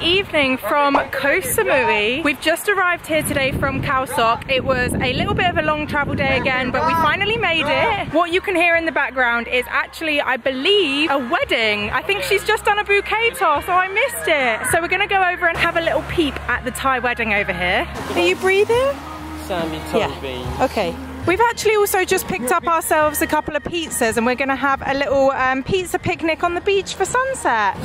evening from Koh Samui. We've just arrived here today from Khao Sok. It was a little bit of a long travel day again, but we finally made it. What you can hear in the background is actually, I believe, a wedding. I think she's just done a bouquet toss, so I missed it. So we're gonna go over and have a little peep at the Thai wedding over here. Are you breathing? Sammy Toby. Yeah. Okay. We've actually also just picked up ourselves a couple of pizzas and we're going to have a little pizza picnic on the beach for sunset.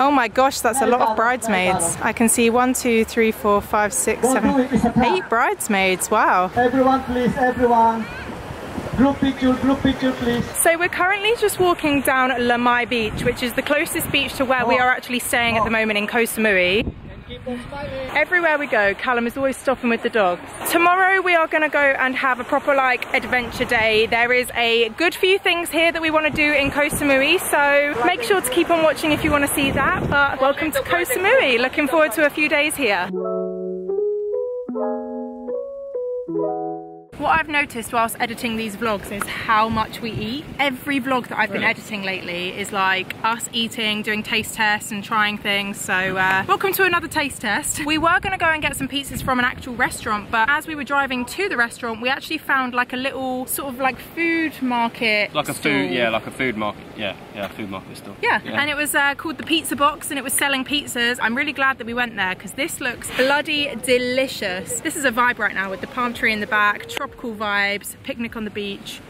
Oh my gosh, that's a lot of bridesmaids. I can see 1, 2, 3, 4, 5, 6, 7, 8 bridesmaids. Wow. Everyone please, everyone. Group picture please. So we're currently just walking down Lamai Beach, which is the closest beach to where we are actually staying at the moment in Koh Samui. Everywhere we go, Callum is always stopping with the dogs. Tomorrow we are going to go and have a proper like adventure day. There is a good few things here that we want to do in Koh Samui, so make sure to keep on watching if you want to see that. But welcome to Koh Samui, looking forward to a few days here. What I've noticed whilst editing these vlogs is how much we eat. Every vlog that I've been editing lately is like us eating, doing taste tests and trying things. So welcome to another taste test. We were gonna go and get some pizzas from an actual restaurant, but as we were driving to the restaurant, we actually found like a little sort of like food market. Like a food, yeah, like a food market. Yeah, yeah, food market store. Yeah, yeah. And it was called the Pizza Box and it was selling pizzas. I'm really glad that we went there because this looks bloody delicious. This is a vibe right now with the palm tree in the back, tropical vibes, picnic on the beach,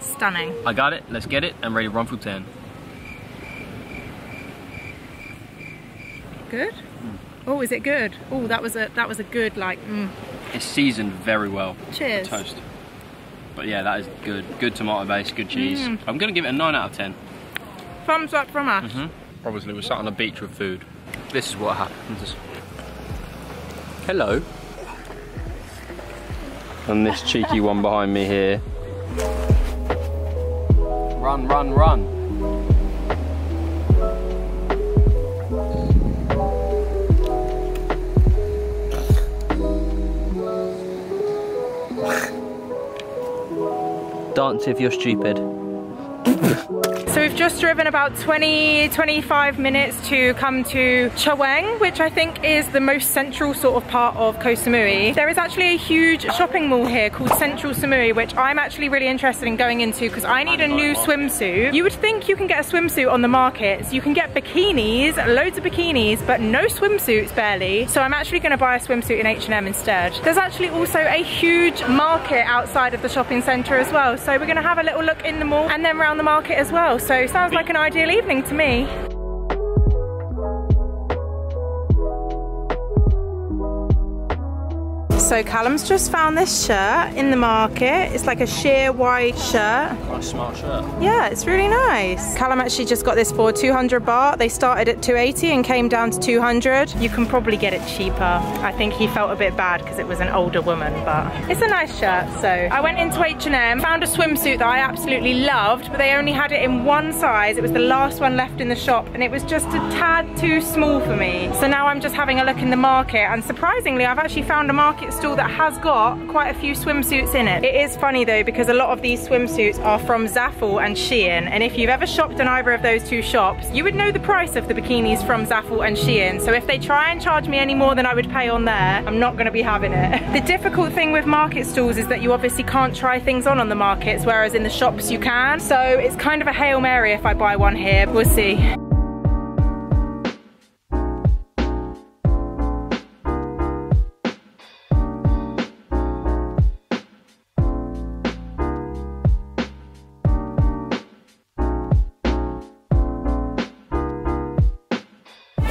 stunning. I got it, let's get it. I'm ready to run through 10. Good? Mm. Oh, is it good? Oh, that was a good like, It's seasoned very well. Cheers. Toast. But yeah, that is good. Good tomato base, good cheese. I'm gonna give it a 9 out of 10. Thumbs up from us. Obviously, we're sat on the beach with food. This is what happens. Hello. And this cheeky one behind me here. Run, run, run. Dance if you're stupid. So we've just driven about 20-25 minutes to come to Chaweng, which I think is the most central sort of part of Koh Samui. There is actually a huge shopping mall here called Central Samui, which I'm actually really interested in going into because I need a new swimsuit. You would think you can get a swimsuit on the markets. You can get bikinis, loads of bikinis, but no swimsuits barely. So I'm actually going to buy a swimsuit in H&M instead. There's actually also a huge market outside of the shopping centre as well. So we're going to have a little look in the mall and then around the market as well. So sounds like an ideal evening to me. So Callum's just found this shirt in the market. It's like a sheer white shirt. Quite a smart shirt. Yeah, it's really nice. Callum actually just got this for 200 baht. They started at 280 and came down to 200. You can probably get it cheaper. I think he felt a bit bad because it was an older woman, but it's a nice shirt. So I went into H&M, found a swimsuit that I absolutely loved, but they only had it in one size. It was the last one left in the shop and it was just a tad too small for me. So now I'm just having a look in the market and surprisingly, I've actually found a market stall that has got quite a few swimsuits in it. It is funny though because a lot of these swimsuits are from Zaful and Shein, and if you've ever shopped in either of those two shops you would know the price of the bikinis from Zaful and Shein, so if they try and charge me any more than I would pay on there, I'm not going to be having it. The difficult thing with market stalls is that you obviously can't try things on the markets, whereas in the shops you can, so it's kind of a Hail Mary if I buy one here. We'll see.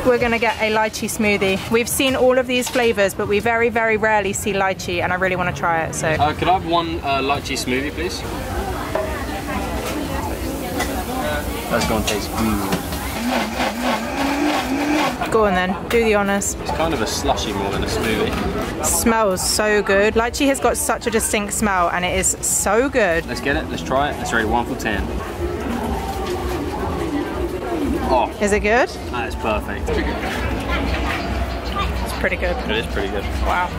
We're gonna get a lychee smoothie. We've seen all of these flavors, but we very, very rarely see lychee, and I really want to try it. So, could I have one lychee smoothie, please? That's gonna taste good. Go on then, do the honors. It's kind of a slushy more than a smoothie. It smells so good. Lychee has got such a distinct smell, and it is so good. Let's get it. Let's try it. Let's rate it 1 for 10. Oh. Is it good? That is perfect. It's pretty good. It is pretty good. Wow.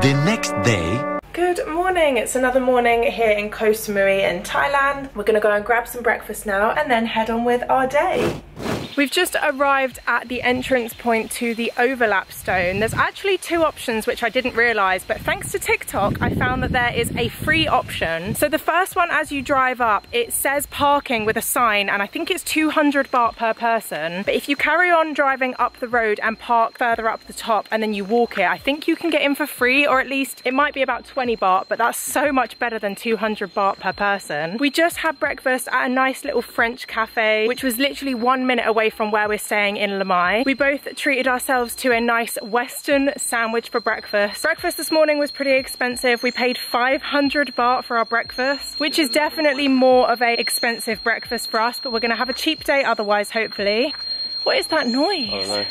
The next day. Good morning, it's another morning here in Koh Samui in Thailand. We're gonna go and grab some breakfast now and then head on with our day. We've just arrived at the entrance point to the Overlap Stone. There's actually two options which I didn't realise, but thanks to TikTok I found that there is a free option. So the first one, as you drive up, it says parking with a sign and I think it's 200 baht per person. But if you carry on driving up the road and park further up the top and then you walk it, I think you can get in for free, or at least it might be about 20 baht, but that's so much better than 200 baht per person. We just had breakfast at a nice little French cafe, which was literally 1 minute away from where we're staying in Lamai. We both treated ourselves to a nice Western sandwich for breakfast. Breakfast this morning was pretty expensive. We paid 500 baht for our breakfast, which is definitely more of an expensive breakfast for us, but we're gonna have a cheap day otherwise, hopefully. What is that noise? I don't know.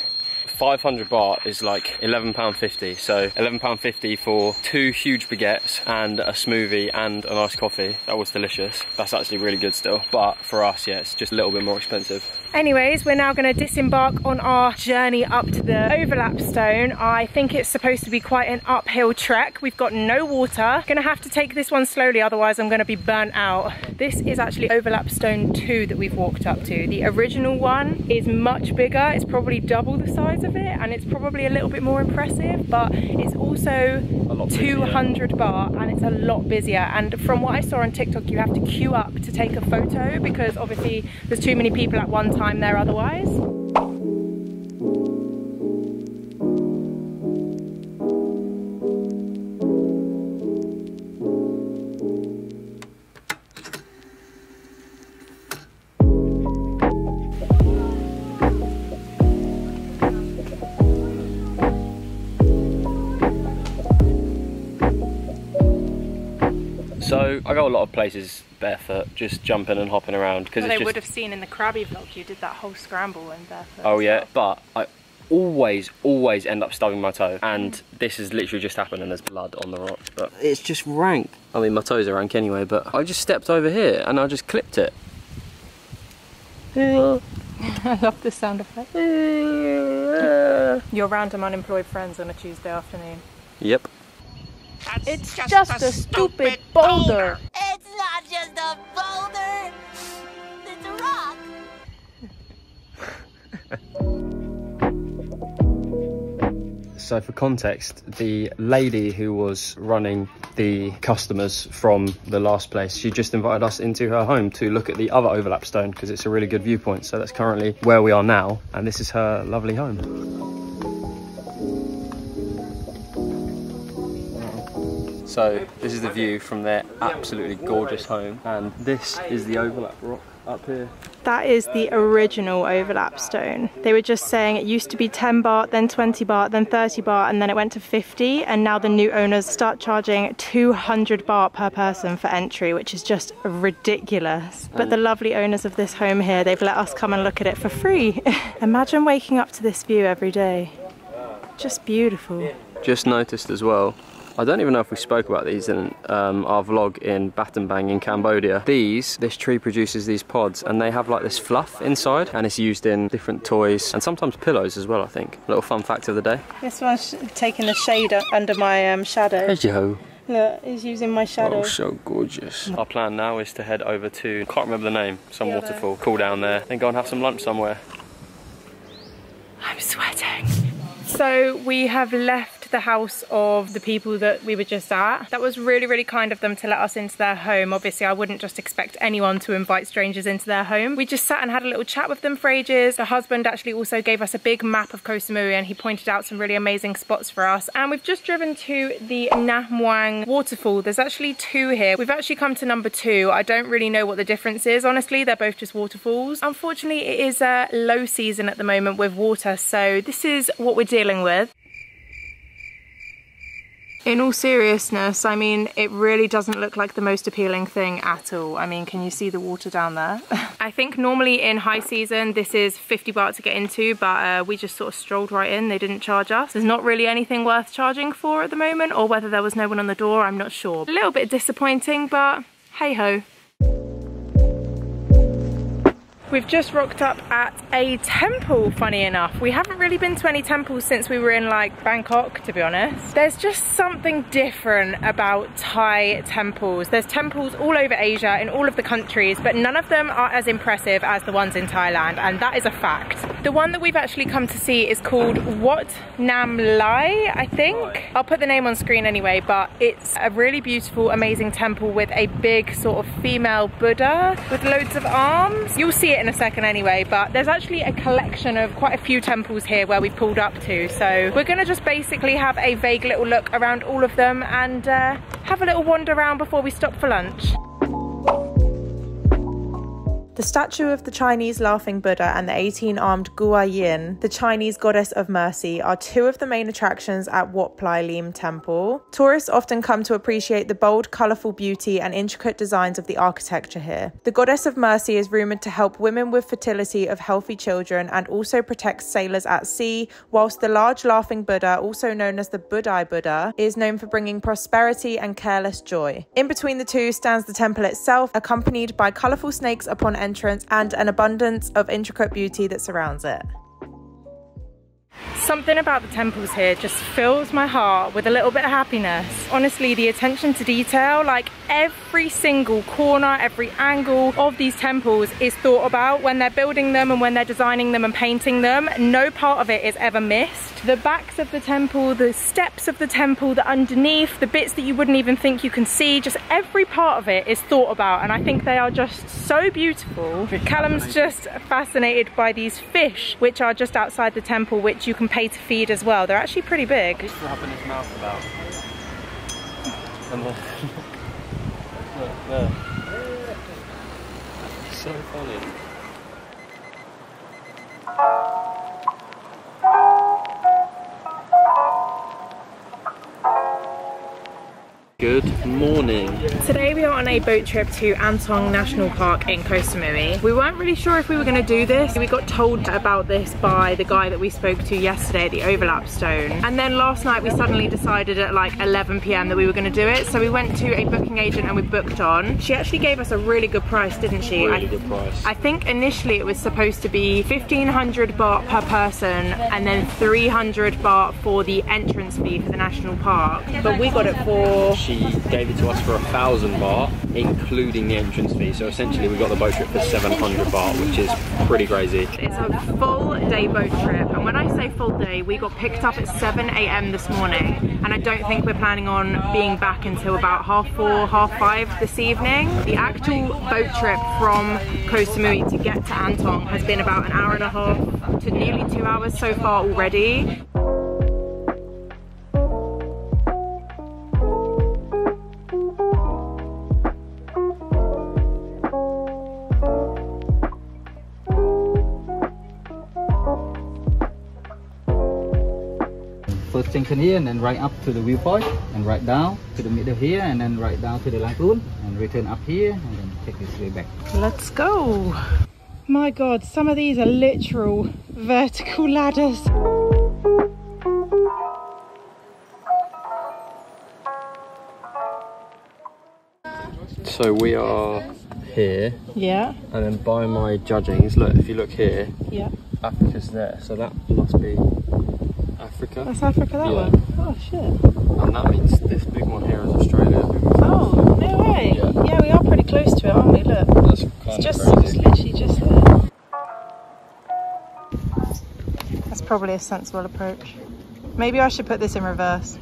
500 baht is like £11.50, so £11.50 for two huge baguettes and a smoothie and a nice coffee. That was delicious. That's actually really good still, but for us, yeah, it's just a little bit more expensive. Anyways, we're now going to disembark on our journey up to the Overlap Stone. I think it's supposed to be quite an uphill trek. We've got no water. Gonna have to take this one slowly, otherwise I'm gonna be burnt out. This is actually Overlap Stone 2 that we've walked up to. The original one is much bigger. It's probably double the size of it, and it's probably a little bit more impressive, but it's also 200 baht and it's a lot busier. And from what I saw on TikTok, you have to queue up to take a photo because obviously there's too many people at one time there otherwise. So I go a lot of places barefoot, just jumping and hopping around. Because they would have seen in the Krabby vlog, you did that whole scramble in barefoot. Oh yeah, well. But I always end up stubbing my toe, and this has literally just happened and there's blood on the rock, but it's just rank. I mean, my toes are rank anyway, but I just stepped over here and I just clipped it. I love the sound effect. Your random unemployed friends on a Tuesday afternoon. Yep. It's just a stupid boulder. It's not just a boulder. It's a rock. So for context, the lady who was running the customers from the last place, she just invited us into her home to look at the other Overlap Stone because it's a really good viewpoint. So that's currently where we are now, and this is her lovely home. So this is the view from their absolutely gorgeous home, and this is the Overlap Rock up here. That is the original Overlap Stone. They were just saying it used to be 10 baht, then 20 baht, then 30 baht, and then it went to 50, and now the new owners start charging 200 baht per person for entry, which is just ridiculous. But the lovely owners of this home here, they've let us come and look at it for free. Imagine waking up to this view every day. Just beautiful. Just noticed as well, I don't even know if we spoke about these in our vlog in Battambang in Cambodia. This tree produces these pods and they have like this fluff inside and it's used in different toys and sometimes pillows as well, I think. Little fun fact of the day. This one's taking the shade under my shadow. Hello. Look, he's using my shadow. Oh, so gorgeous. Our plan now is to head over to, can't remember the name, some waterfall, cool down there and go and have some lunch somewhere. I'm sweating. So we have left the house of the people that we were just at. That was really kind of them to let us into their home. Obviously I wouldn't just expect anyone to invite strangers into their home. We just sat and had a little chat with them for ages. The husband actually also gave us a big map of Koh Samui and he pointed out some really amazing spots for us, and we've just driven to the Nam Muang waterfall. There's actually two here. We've actually come to number two. I don't really know what the difference is, honestly. They're both just waterfalls. Unfortunately it is a low season at the moment with water, so this is what we're dealing with. In all seriousness, I mean, it really doesn't look like the most appealing thing at all. I mean, can you see the water down there? I think normally in high season, this is 50 baht to get into, but we just sort of strolled right in. They didn't charge us. There's not really anything worth charging for at the moment, or whether there was no one on the door, I'm not sure. A little bit disappointing, but hey ho. We've just rocked up at a temple, funny enough. We haven't really been to any temples since we were in like Bangkok, to be honest. There's just something different about Thai temples. There's temples all over Asia in all of the countries, but none of them are as impressive as the ones in Thailand, and that is a fact. The one that we've actually come to see is called Wat Nam Lai, I think. I'll put the name on screen anyway, but it's a really beautiful, amazing temple with a big sort of female Buddha with loads of arms. You'll see it in a second anyway, but there's actually a collection of quite a few temples here where we pulled up to, so we're gonna just basically have a vague little look around all of them and have a little wander around before we stop for lunch. The statue of the Chinese Laughing Buddha and the 18-armed Guanyin, the Chinese goddess of mercy, are two of the main attractions at Wat Ply Lim Temple. Tourists often come to appreciate the bold, colourful beauty and intricate designs of the architecture here. The goddess of mercy is rumoured to help women with fertility of healthy children and also protects sailors at sea, whilst the large Laughing Buddha, also known as the Budai Buddha, is known for bringing prosperity and careless joy. In between the two stands the temple itself, accompanied by colourful snakes upon entrance and an abundance of intricate beauty that surrounds it. Something about the temples here just fills my heart with a little bit of happiness. Honestly, the attention to detail, like every single corner, every angle of these temples is thought about when they're building them and when they're designing them and painting them. No part of it is ever missed. The backs of the temple, the steps of the temple, the underneath, the bits that you wouldn't even think you can see, just every part of it is thought about, and I think they are just so beautiful. Callum's just fascinated by these fish, which are just outside the temple, which you can pay to feed as well. They're actually pretty big. This will happen in his mouth about. And look, it's so funny. Good morning. Today we are on a boat trip to Antong National Park in Koh Samui. We weren't really sure if we were going to do this. We got told about this by the guy that we spoke to yesterday at the Overlap Stone. And then last night we suddenly decided at like 11 PM that we were going to do it. So we went to a booking agent and we booked on. She actually gave us a really good price, didn't she? Really good price. I think initially it was supposed to be 1,500 baht per person and then 300 baht for the entrance fee for the national park. But we got it for... She gave it to us for 1,000 baht, including the entrance fee. So essentially we got the boat trip for 700 baht, which is pretty crazy. It's a full day boat trip. And when I say full day, we got picked up at 7 AM this morning. And I don't think we're planning on being back until about 4:30, 5 this evening. The actual boat trip from Koh Samui to get to Antong has been about an hour and a half to nearly 2 hours so far already. Junction here and then right up to the viewpoint and right down to the middle here and then right down to the lagoon and return up here and then take this way back. Let's go! My god, some of these are literal vertical ladders. So we are here. Yeah. And then by my judgings, look, if you look here, yeah, Africa's there, so that must be Africa. That's Africa, that yeah. One? Oh shit. And that means this big one here is Australia. Oh, no way. Yeah, yeah, we are pretty close to it, aren't we? Look. That's kind it's just, crazy. It's literally just there. That's probably a sensible approach. Maybe I should put this in reverse.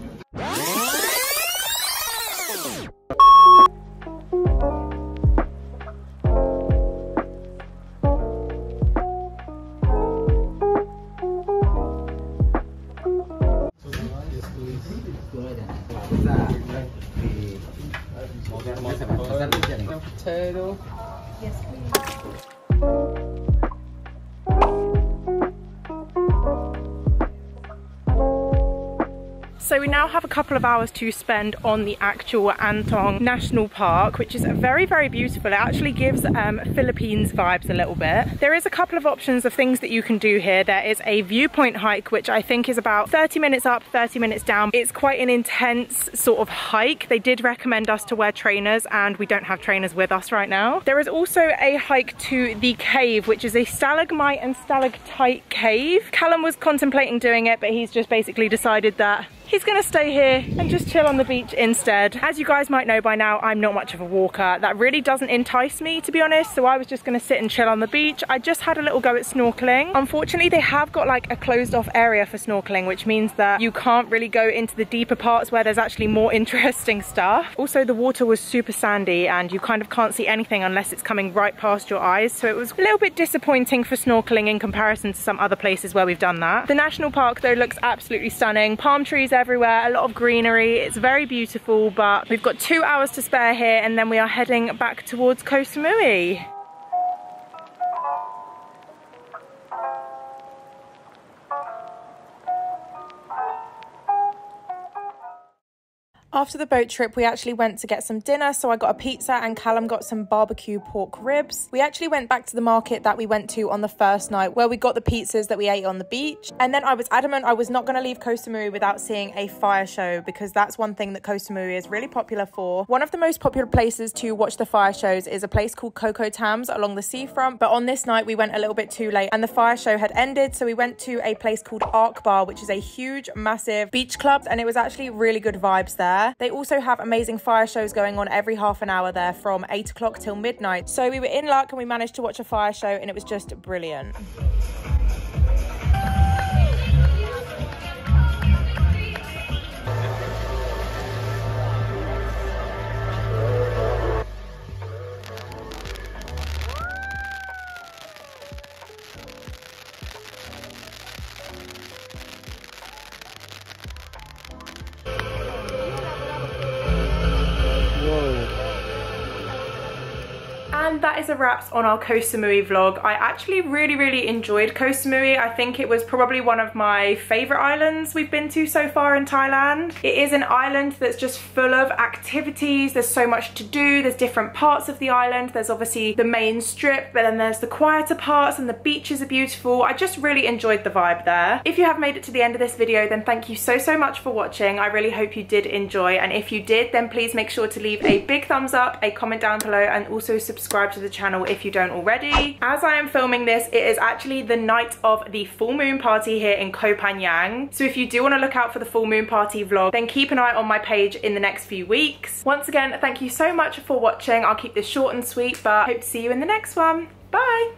So we now have a couple of hours to spend on the actual Antong National Park, which is very, very beautiful. It actually gives Philippines vibes a little bit. There is a couple of options of things that you can do here. There is a viewpoint hike, which I think is about 30 minutes up, 30 minutes down. It's quite an intense sort of hike. They did recommend us to wear trainers and we don't have trainers with us right now. There is also a hike to the cave, which is a stalagmite and stalactite cave. Callum was contemplating doing it, but he's just basically decided that he's gonna stay here and just chill on the beach instead. As you guys might know by now, I'm not much of a walker. That really doesn't entice me, to be honest, so I was just gonna sit and chill on the beach. I just had a little go at snorkeling. Unfortunately, they have got like a closed off area for snorkeling, which means that you can't really go into the deeper parts where there's actually more interesting stuff. Also, the water was super sandy and you kind of can't see anything unless it's coming right past your eyes, so it was a little bit disappointing for snorkeling in comparison to some other places where we've done that. The national park though looks absolutely stunning. Palm trees everywhere, a lot of greenery, it's very beautiful, but we've got 2 hours to spare here and then we are heading back towards Koh Samui. After the boat trip, we actually went to get some dinner, so I got a pizza and Callum got some barbecue pork ribs. We actually went back to the market that we went to on the first night, where we got the pizzas that we ate on the beach. And then I was adamant I was not going to leave Koh Samui without seeing a fire show, because that's one thing that Koh Samui is really popular for. One of the most popular places to watch the fire shows is a place called Coco Tams along the seafront, but on this night we went a little bit too late and the fire show had ended, so we went to a place called Ark Bar, which is a huge, massive beach club, and it was actually really good vibes there. They also have amazing fire shows going on every half an hour there from 8 o'clock till midnight. So we were in luck and we managed to watch a fire show and it was just brilliant. That is a wrap on our Koh Samui vlog. I actually really enjoyed Koh Samui. I think it was probably one of my favorite islands we've been to so far in Thailand. It is an island that's just full of activities. There's so much to do. There's different parts of the island. There's obviously the main strip, but then there's the quieter parts and the beaches are beautiful. I just really enjoyed the vibe there. If you have made it to the end of this video, then thank you so much for watching. I really hope you did enjoy. And if you did, then please make sure to leave a big thumbs up, a comment down below, and also subscribe to the channel if you don't already. As I am filming this, it is actually the night of the full moon party here in Koh Pan Yang. So if you do want to look out for the full moon party vlog, then keep an eye on my page in the next few weeks. Once again, thank you so much for watching. I'll keep this short and sweet, but hope to see you in the next one. Bye!